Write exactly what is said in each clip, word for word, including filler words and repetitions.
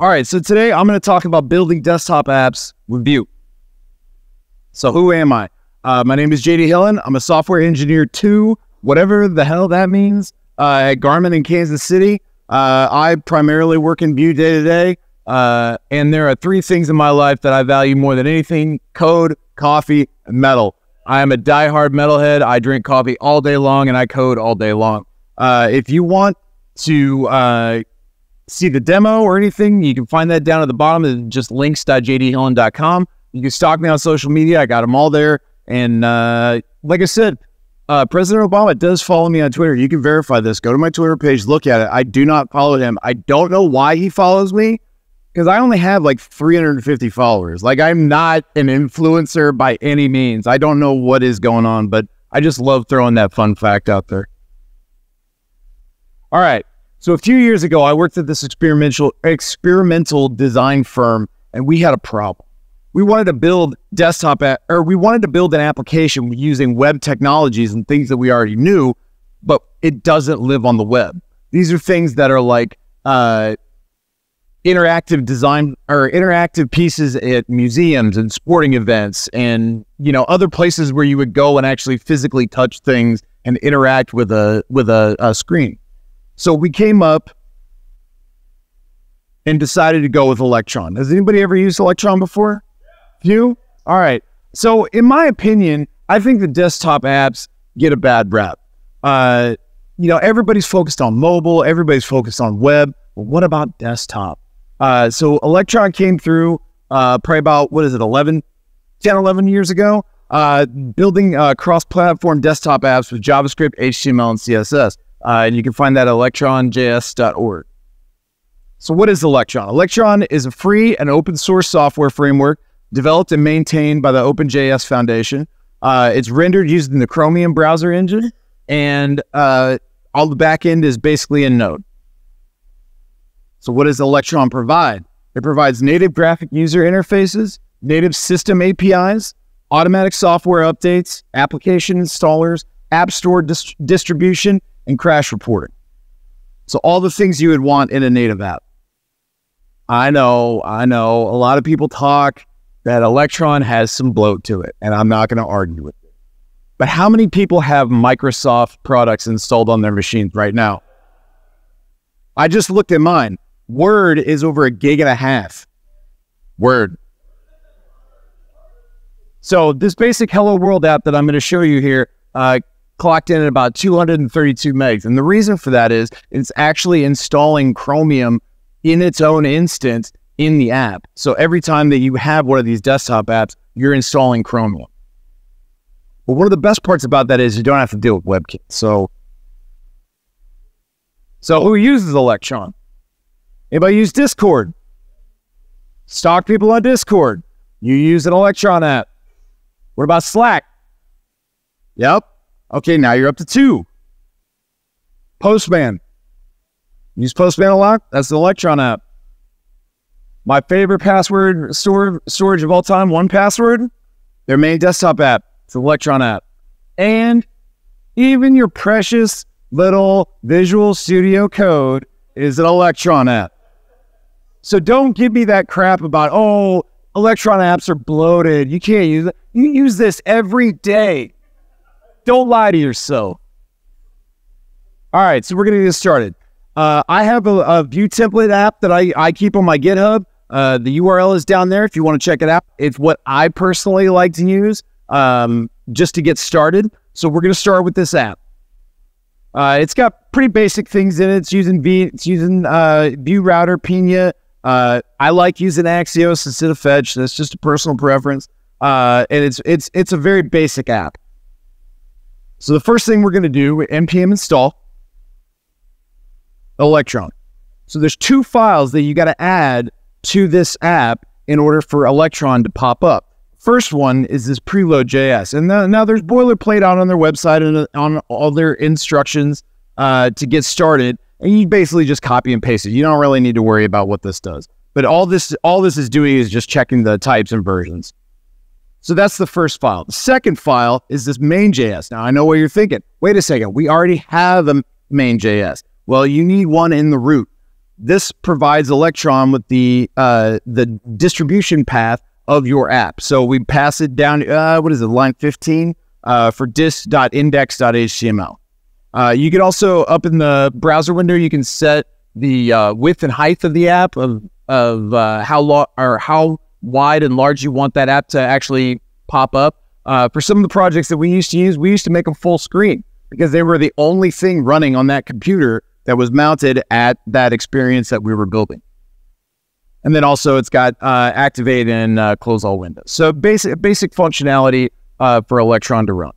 All right, so today I'm going to talk about building desktop apps with Vue. So who am I? Uh, my name is J D. Hillen. I'm a software engineer too, whatever the hell that means, uh, at Garmin in Kansas City. Uh, I primarily work in Vue day to day, uh, and there are three things in my life that I value more than anything: code, coffee, and metal. I am a diehard metalhead. I drink coffee all day long, and I code all day long. Uh, if you want to uh, see the demo or anything, you can find that down at the bottom of just links dot j d hillen dot com. You can stalk me on social media. I got them all there. And uh, like I said, uh, President Obama does follow me on Twitter. You can verify this. Go to my Twitter page. Look at it. I do not follow him. I don't know why he follows me, because I only have like three hundred fifty followers. Like, I'm not an influencer by any means. I don't know what is going on, but I just love throwing that fun fact out there. All right. So a few years ago, I worked at this experimental experimental design firm, and we had a problem. We wanted to build desktop app, or we wanted to build an application using web technologies and things that we already knew, but it doesn't live on the web. These are things that are like uh, interactive design or interactive pieces at museums and sporting events, and you know, other places where you would go and actually physically touch things and interact with a with a, a screen. So we came up and decided to go with Electron. Has anybody ever used Electron before? Vue? All right. So in my opinion, I think the desktop apps get a bad rap. Uh, you know, everybody's focused on mobile, everybody's focused on web, but what about desktop? Uh, so Electron came through uh, probably about, what is it, eleven, ten, eleven years ago, uh, building uh, cross-platform desktop apps with JavaScript, H T M L, and C S S. Uh, and you can find that at electron j s dot org. So what is Electron? Electron is a free and open source software framework developed and maintained by the OpenJS Foundation. Uh, it's rendered using the Chromium browser engine, and uh, all the backend is basically in Node. So what does Electron provide? It provides native graphic user interfaces, native system A P Is, automatic software updates, application installers, app store dist distribution, and crash reporting. So all the things you would want in a native app. I know, I know, a lot of people talk that Electron has some bloat to it, and I'm not going to argue with it. But how many people have Microsoft products installed on their machines right now? I just looked at mine. Word is over a gig and a half. Word. So this basic Hello World app that I'm going to show you here uh, clocked in at about two hundred thirty-two megs. And the reason for that is it's actually installing Chromium in its own instance in the app. So every time that you have one of these desktop apps, you're installing Chromium. But one of the best parts about that is you don't have to deal with WebKit. So, so who uses Electron? Anybody use Discord? Stalk people on Discord. You use an Electron app. What about Slack? Yep. Okay, now you're up to two. Postman. Use Postman a lot? That's the Electron app. My favorite password store, storage of all time, one password, their main desktop app. It's an Electron app. And even your precious little Visual Studio Code is an Electron app. So don't give me that crap about, oh, Electron apps are bloated. You can't use it. You use this every day. Don't lie to yourself. All right, so we're going to get started. Uh, I have a, a Vue template app that I, I keep on my GitHub. Uh, the U R L is down there if you want to check it out. It's what I personally like to use um, just to get started. So we're going to start with this app. Uh, it's got pretty basic things in it. It's using, v, it's using uh, Vue Router, Pinia. Uh, I like using Axios instead of Fetch. That's just a personal preference. Uh, and it's, it's, it's a very basic app. So the first thing we're going to do, npm install Electron. So there's two files that you got to add to this app in order for Electron to pop up. First one is this preload dot j s. And the, now there's boilerplate out on their website and on all their instructions uh, to get started. And you basically just copy and paste it. You don't really need to worry about what this does. But all this, all this is doing is just checking the types and versions. So that's the first file. The second file is this main dot j s. Now, I know what you're thinking. Wait a second. We already have a main dot j s. Well, you need one in the root. This provides Electron with the uh, the distribution path of your app. So we pass it down, uh, what is it, line fifteen uh, for dist dot index dot H T M L. Uh, you can also, up in the browser window, you can set the uh, width and height of the app, of, of uh, how long or how wide and large you want that app to actually pop up. Uh, for some of the projects that we used to use, we used to make them full screen because they were the only thing running on that computer that was mounted at that experience that we were building. And then also it's got uh, activate and uh, close all windows. So basic, basic functionality uh, for Electron to run.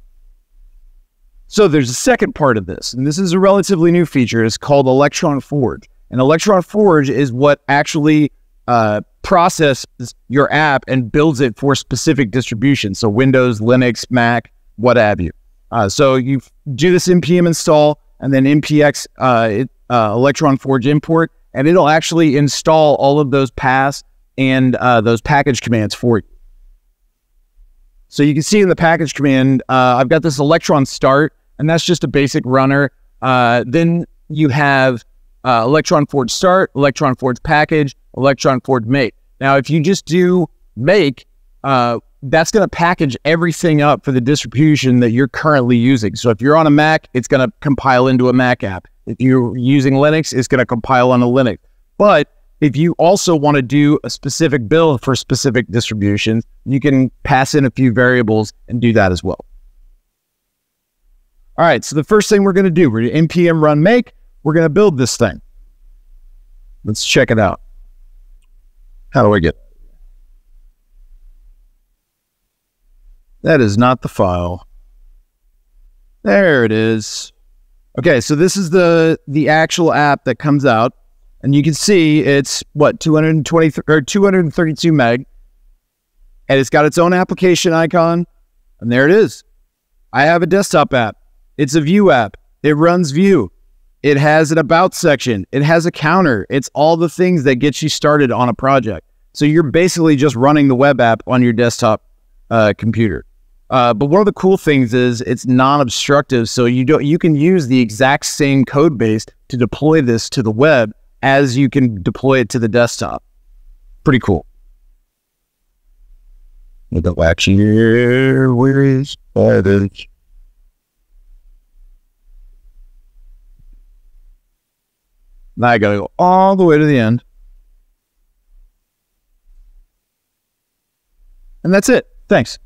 So there's a second part of this, and this is a relatively new feature. It's called Electron Forge. And Electron Forge is what actually uh, processes your app and builds it for specific distributions. So Windows, Linux, Mac, what have you. Uh, so you do this npm install and then npx uh, it, uh, Electron Forge import, and it'll actually install all of those paths and uh, those package commands for you. So you can see in the package command, uh, I've got this Electron start, and that's just a basic runner. Uh, then you have uh, Electron Forge start, Electron Forge package, Electron Forge make. Now, if you just do make, uh, that's going to package everything up for the distribution that you're currently using. So if you're on a Mac, it's going to compile into a Mac app. If you're using Linux, it's going to compile on a Linux. But if you also want to do a specific build for specific distributions, you can pass in a few variables and do that as well. All right, so the first thing we're going to do, we're going to npm run make, we're going to build this thing. Let's check it out. How do I get? That is not the file. There it is. Okay, so this is the, the actual app that comes out. And you can see it's, what, two hundred twenty or two hundred thirty-two meg. And it's got its own application icon. And there it is. I have a desktop app. It's a Vue app. It runs Vue. It has an about section. It has a counter. It's all the things that get you started on a project. So you're basically just running the web app on your desktop uh, computer. Uh, but one of the cool things is it's non-obstructive. So you, don't, you can use the exact same code base to deploy this to the web as you can deploy it to the desktop. Pretty cool. Let me go back here. Where is that? Now I gotta go all the way to the end. And that's it. Thanks.